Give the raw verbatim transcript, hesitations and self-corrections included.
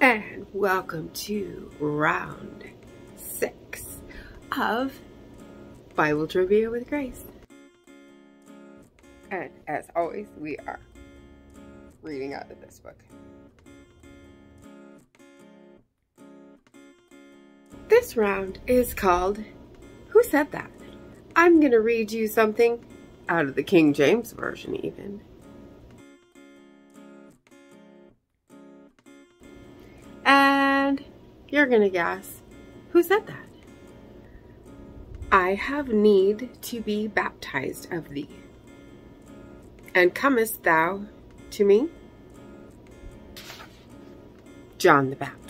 And welcome to round six of Bible Trivia with Grace. And as always, we are reading out of this book. This round is called Who Said That? I'm going to read you something out of the King James Version even. You're gonna guess who said that. I have need to be baptized of thee, and comest thou to me? John the Baptist.